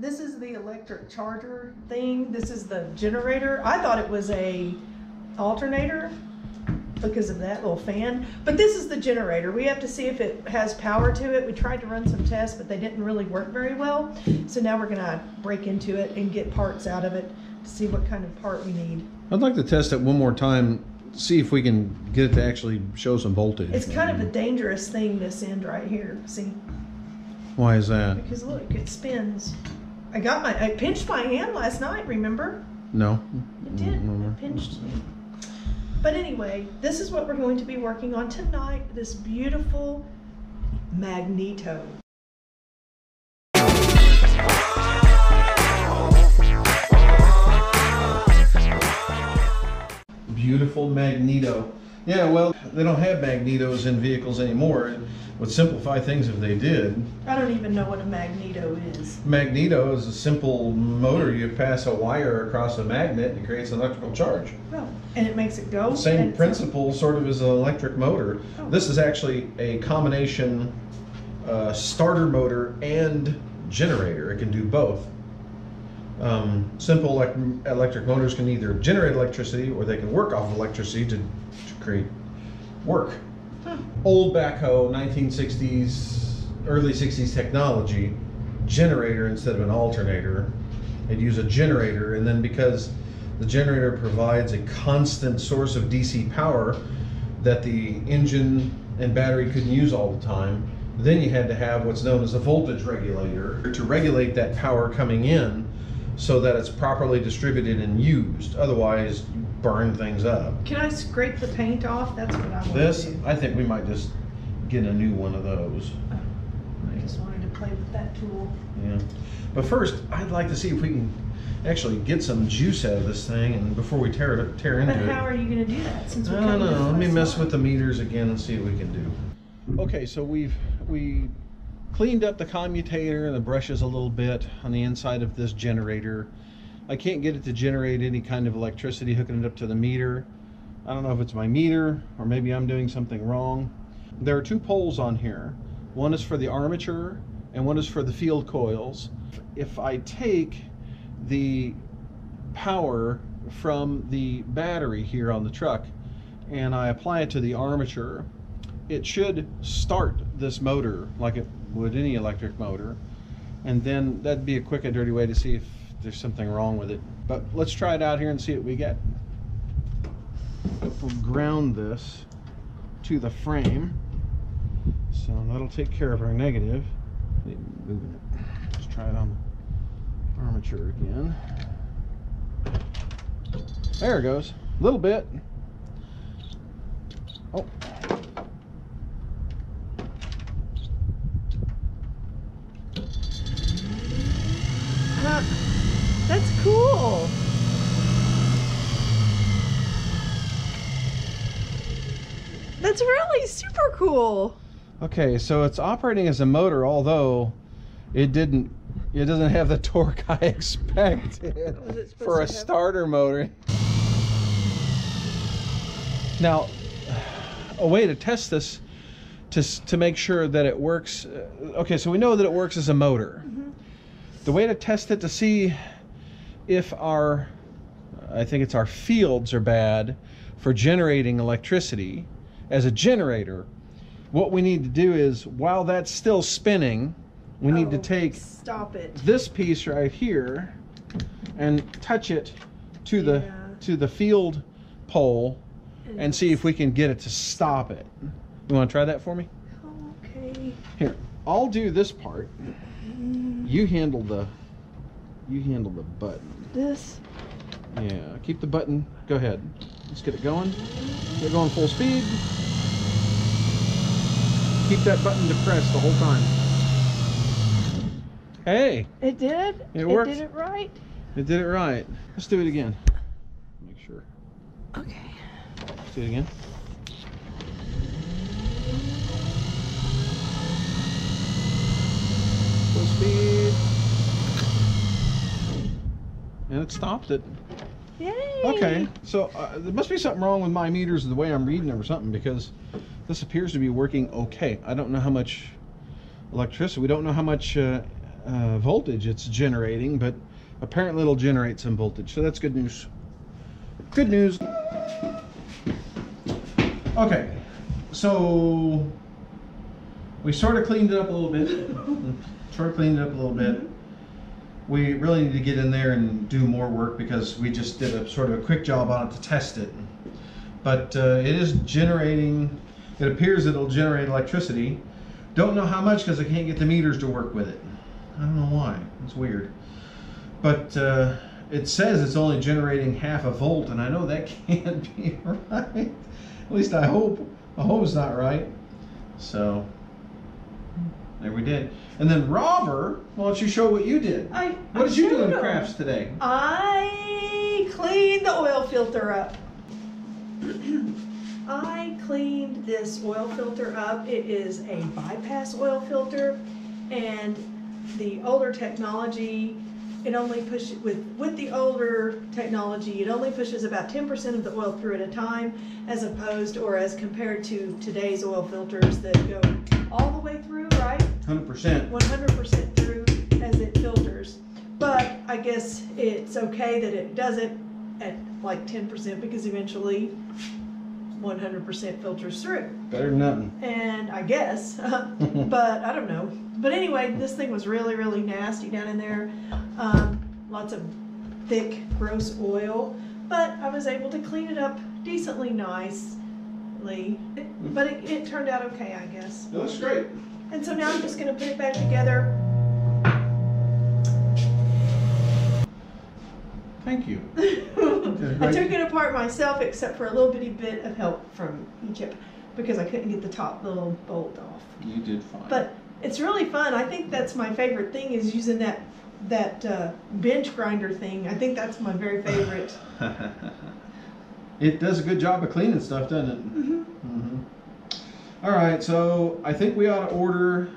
This is the electric charger thing. This is the generator. I thought it was a alternator because of that little fan, but this is the generator. We have to see if it has power to it. We tried to run some tests, but they didn't really work very well. So now we're gonna break into it and get parts out of it to see what kind of part we need. I'd like to test it one more time, see if we can get it to actually show some voltage. It's kind of a dangerous thing, this end right here, see? Why is that? Because look, it spins. I pinched my hand last night, remember? No. It did, it pinched me. But anyway, this is what we're going to be working on tonight, this beautiful Magneto. Beautiful Magneto. Yeah, well, they don't have Magnetos in vehicles anymore. It would simplify things if they did. I don't even know what a Magneto is. Magneto is a simple motor. You pass a wire across a magnet and it creates an electrical charge. Oh, and it makes it go? Same principle sort of as an electric motor. Oh. This is actually a combination starter motor and generator. It can do both. Simple electric motors can either generate electricity or they can work off electricity to create work. Huh. Old backhoe, 1960s, early 60s technology, generator instead of an alternator. They'd use a generator, and then because the generator provides a constant source of DC power that the engine and battery couldn't use all the time, then you had to have what's known as a voltage regulator to regulate that power coming in, so that it's properly distributed and used. Otherwise, you burn things up. Can I scrape the paint off? That's what I want to do. I think we might just get a new one of those. Oh, I just wanted to play with that tool. Yeah. But first, I'd like to see if we can actually get some juice out of this thing, and before we tear into it. But how are you going to do that? Since we kind of let me mess with the meters again and see what we can do. Okay, so we cleaned up the commutator and the brushes a little bit on the inside of this generator. I can't get it to generate any kind of electricity hooking it up to the meter. I don't know if it's my meter or maybe I'm doing something wrong. There are two poles on here. One is for the armature and one is for the field coils. If I take the power from the battery here on the truck and I apply it to the armature, it should start this motor like it would any electric motor, and then that'd be a quick and dirty way to see if there's something wrong with it. But let's try it out here and see what we get. We'll ground this to the frame, so that'll take care of our negative. Let's try it on the armature again. There it goes, a little bit. Oh. That's cool. That's really super cool. Okay, so it's operating as a motor, although it doesn't have the torque I expected for a starter motor. Now, a way to test this to make sure that it works. Okay, so we know that it works as a motor. Mm-hmm. The way to test it to see if I think it's our fields are bad for generating electricity as a generator, what we need to do is, while that's still spinning, we need to take this piece right here and touch it to the field pole and see if we can get it to stop it. You want to try that for me? Okay. Here, I'll do this part. You handle the button. This? Yeah, keep the button. Go ahead. Let's get it going. Get it going full speed. Keep that button depressed the whole time. Hey! It did? It worked. It did it right? It did it right. Let's do it again. Make sure. Okay. Let's do it again. Full speed. And it stopped it. Yay! Okay, so there must be something wrong with my meters, the way I'm reading them or something, because this appears to be working okay. I don't know how much electricity, we don't know how much voltage it's generating, but apparently it'll generate some voltage, so that's good news. Good news. Okay, so we sort of cleaned it up a little bit. We really need to get in there and do more work because we just did a sort of a quick job on it to test it. But it is generating, it appears it'll generate electricity. Don't know how much because I can't get the meters to work with it. I don't know why, it's weird. But it says it's only generating 0.5 volt, and I know that can't be right. At least I hope. I hope it's not right. So there we did. And then Robert, why don't you show what you did? What did you do in crafts today? I cleaned the oil filter up. I cleaned this oil filter up. It is a bypass oil filter, and the older technology, it only pushes, with the older technology, it only pushes about 10% of the oil through at a time, as opposed, or as compared to today's oil filters that go all the way through, right? 100%. 100% through as it filters. But I guess it's okay that it does it at like 10% because eventually 100% filters through. Better than nothing. And I guess, but I don't know. But anyway, this thing was really, really nasty down in there. Lots of thick, gross oil. But I was able to clean it up decently nicely. But it turned out okay, I guess. It looks great. And so now I'm just going to put it back together. Thank you. I took it apart myself, except for a little bitty bit of help from E-Chip, because I couldn't get the top little bolt off. You did fine. But it's really fun. I think that's my favorite thing, is using that bench grinder thing. I think that's my very favorite. It does a good job of cleaning stuff, doesn't it? Mm-hmm. All right, so I think we ought to order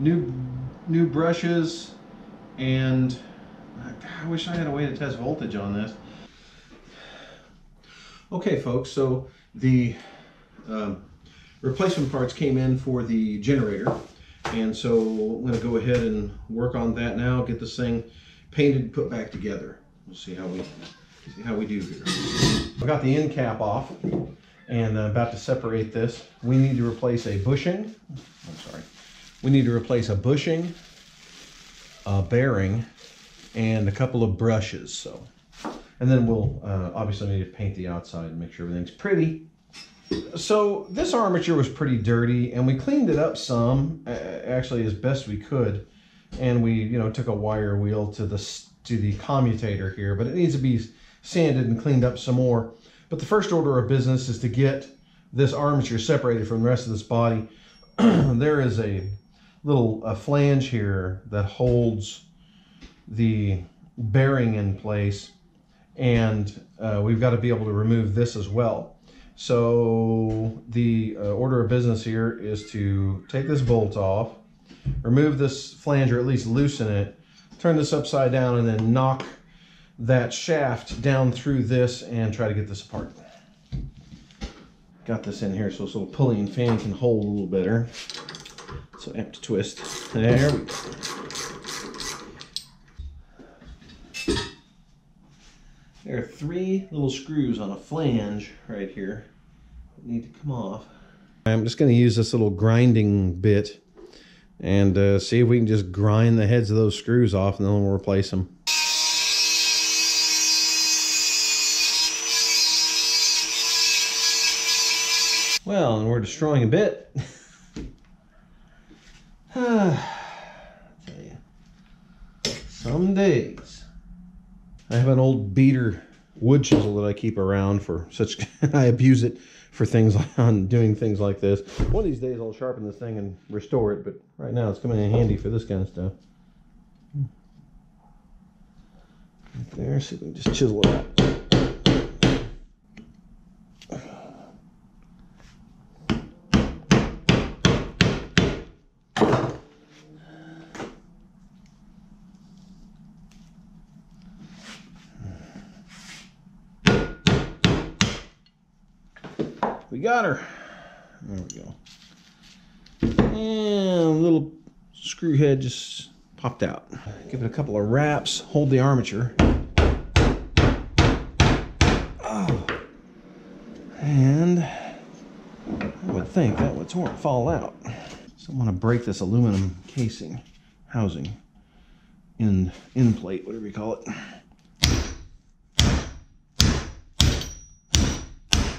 new brushes, and I wish I had a way to test voltage on this. Okay, folks, so the replacement parts came in for the generator, and so I'm going to go ahead and work on that now, get this thing painted and put back together. We'll see how we do here. I got the end cap off and I'm about to separate this. We need to replace a bushing. We need to replace a bushing, a bearing, and a couple of brushes. So, and then we'll obviously need to paint the outside and make sure everything's pretty. So this armature was pretty dirty, and we cleaned it up some, actually as best we could. And we, you know, took a wire wheel to the commutator here, but it needs to be sanded and cleaned up some more. But the first order of business is to get this armature separated from the rest of this body. There is a little flange here that holds the bearing in place, and we've got to be able to remove this as well. So the order of business here is to take this bolt off, remove this flange, or at least loosen it, turn this upside down, and then knock that shaft down through this and try to get this apart. Got this in here so this little pulley and fan can hold a little better. So I have to twist. There we go. There are 3 little screws on a flange right here that need to come off. I'm just going to use this little grinding bit and see if we can just grind the heads of those screws off, and then we'll replace them. Well, and we're destroying a bit. I'll tell you, some days. I have an old beater wood chisel that I keep around for such, I abuse it for things on doing things like this. One of these days I'll sharpen this thing and restore it, but right now it's coming in handy for this kind of stuff. Right there, see if we can just chisel it out. We got her. There we go. And a little screw head just popped out. Give it a couple of wraps, hold the armature. Oh. And I would think that would sort of fall out. So I want to break this aluminum casing, housing, end plate, whatever you call it.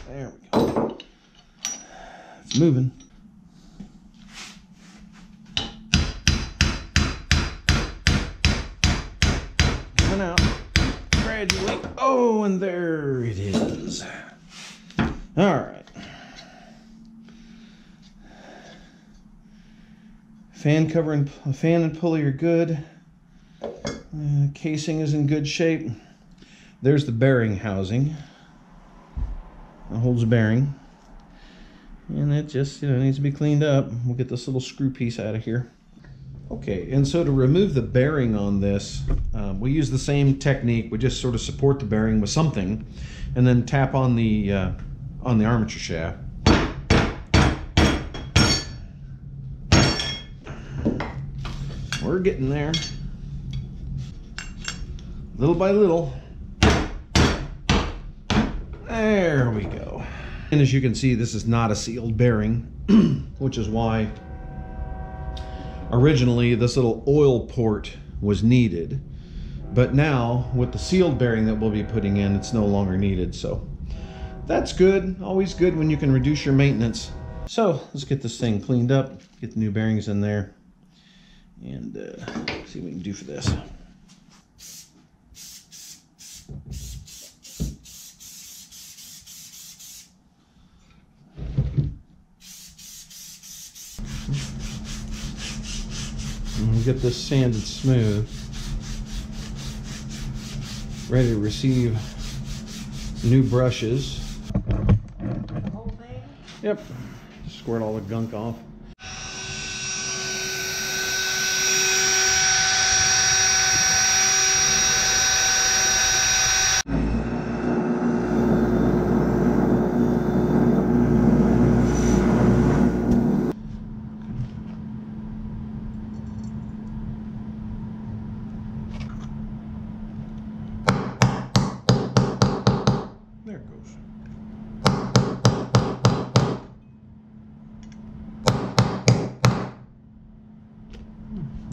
There we go. It's moving. Coming out gradually. Oh, and there it is. All right. Fan cover and fan and pulley are good. Casing is in good shape. There's the bearing housing. It holds a bearing, and it just, you know, needs to be cleaned up. We'll get this little screw piece out of here. Okay, and so to remove the bearing on this, we use the same technique. We just sort of support the bearing with something, and then tap on the armature shaft. We're getting there, little by little. There we go. And as you can see, this is not a sealed bearing, which is why originally this little oil port was needed. But now, with the sealed bearing that we'll be putting in, it's no longer needed. So that's good. Always good when you can reduce your maintenance. So let's get this thing cleaned up, get the new bearings in there, and see what we can do for this. Get this sanded smooth, ready to receive new brushes. The whole thing? Yep, squirt all the gunk off.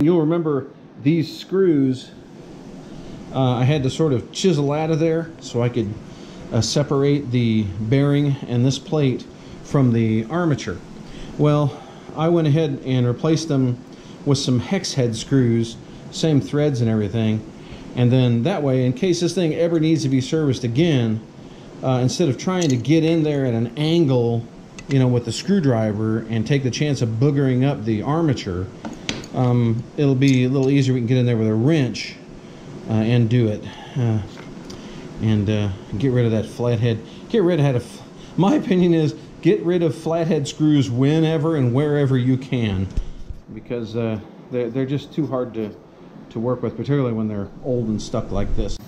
You'll remember these screws I had to sort of chisel out of there so I could separate the bearing and this plate from the armature. Well, I went ahead and replaced them with some hex head screws, same threads and everything, and then that way, in case this thing ever needs to be serviced again, instead of trying to get in there at an angle, you know, with the screwdriver and take the chance of boogering up the armature, it'll be a little easier. We can get in there with a wrench and do it, and get rid of that flathead. Get rid of that. My opinion is get rid of flathead screws whenever and wherever you can, because they're just too hard to work with, particularly when they're old and stuck like this.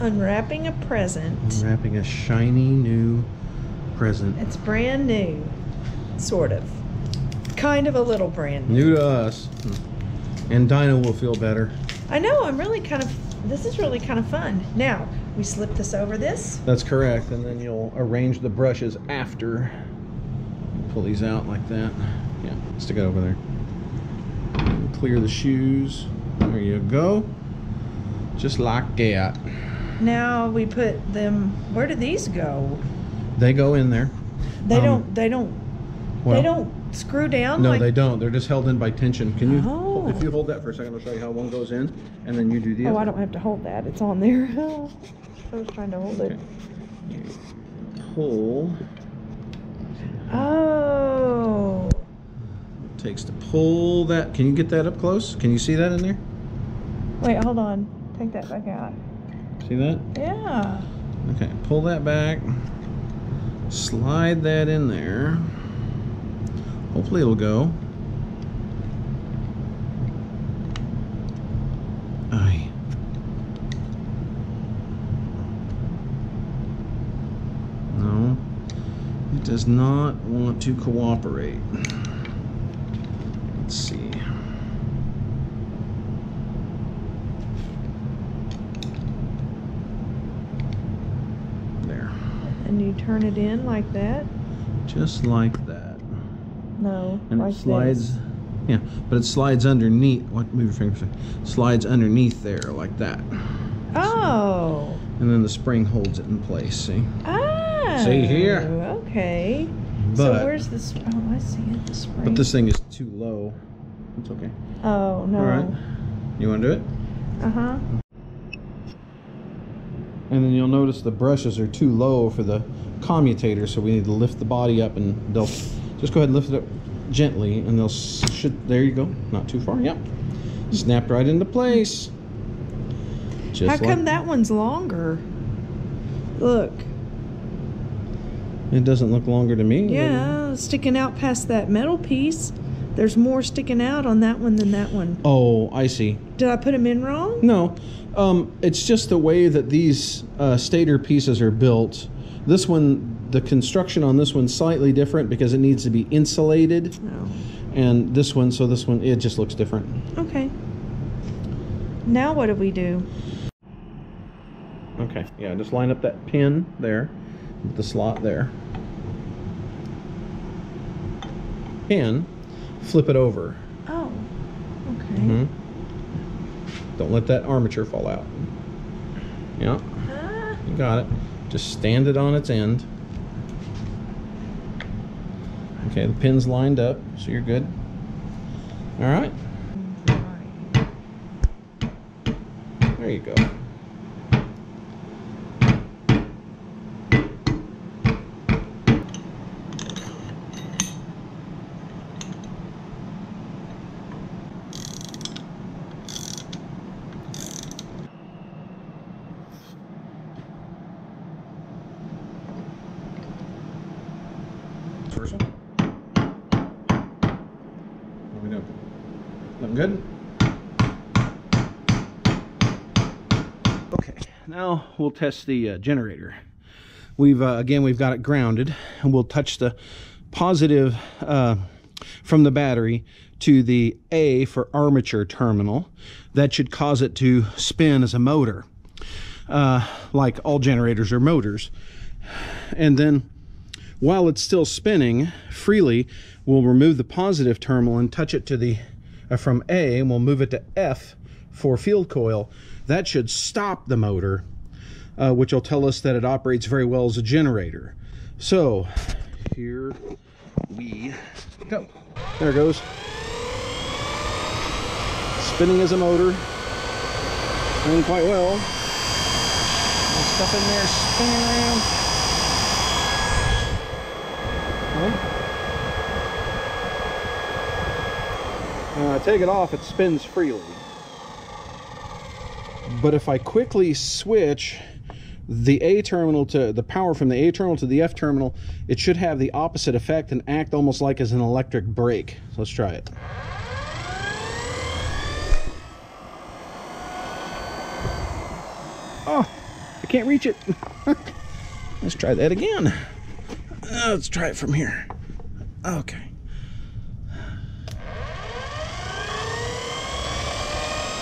Unwrapping a present. Unwrapping a shiny new present. It's brand new, sort of. Kind of a little brand new. New to us. And Dinah will feel better. I know, I'm really kind of, this is really kind of fun. Now, we slip this over this. That's correct, and then you'll arrange the brushes after. Pull these out like that. Yeah, stick it over there. Clear the shoes. There you go. Just like that. Now we put them, where do these go? They go in there. They don't screw down? No, like... they don't. They're just held in by tension. Can you, oh, if you hold that for a second, I'll show you how one goes in, and then you do the other. Oh, I don't have to hold that. It's on there. I was trying to hold it. Pull. Oh. It takes to pull that. Can you get that up close? Can you see that in there? Wait, hold on. Take that back out. See that? Yeah. Okay, pull that back. Slide that in there. Hopefully it'll go. Aye. No. does not want to cooperate. Let's see. There. And you turn it in like that? Just like that. No, and like it slides. This. Yeah, but it slides underneath. What? Move your finger. Slides underneath there like that. Oh. See? And then the spring holds it in place. See? Ah. See here. Okay. But, so where's this? Oh, I see it. The spring. But this thing is too low. It's okay. Oh no. All right. You want to do it? Uh huh. And then you'll notice the brushes are too low for the commutator, so we need to lift the body up, and they'll just go ahead and lift it up. Gently, and they'll should. There you go. Not too far. Yep. Snapped right into place. Just how come that one's longer? Look. It doesn't look longer to me. Yeah, sticking out past that metal piece. There's more sticking out on that one than that one. Oh, I see. Did I put them in wrong? No. It's just the way that these stator pieces are built. This one. The construction on this one's slightly different because it needs to be insulated. Oh. And this one, so this one, it just looks different. Okay. Now what do we do? Okay, yeah, just line up that pin there, with the slot there. And flip it over. Oh, okay. Mm-hmm. Don't let that armature fall out. Yeah, you got it. Just stand it on its end. Okay, the pin's lined up, so you're good. All right. There you go. First one. Looking good? Okay, now we'll test the generator. We've again, we've got it grounded, and we'll touch the positive from the battery to the A for armature terminal. That should cause it to spin as a motor, like all generators are motors. And then while it's still spinning freely, we'll remove the positive terminal and touch it to the from A, and we'll move it to F for field coil. That should stop the motor, which will tell us that it operates very well as a generator. So here we go. There it goes, spinning as a motor, doing quite well. There's stuff in there spinning around. When I take it off, it spins freely. But if I quickly switch the A terminal to the power from the A terminal to the F terminal, it should have the opposite effect and act almost like as an electric brake. So let's try it. Oh, I can't reach it. Let's try that again. Let's try it from here. Okay.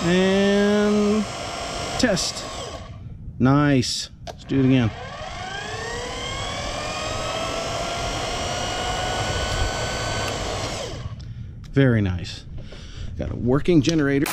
And test. Nice. Let's do it again. Very nice. Got a working generator.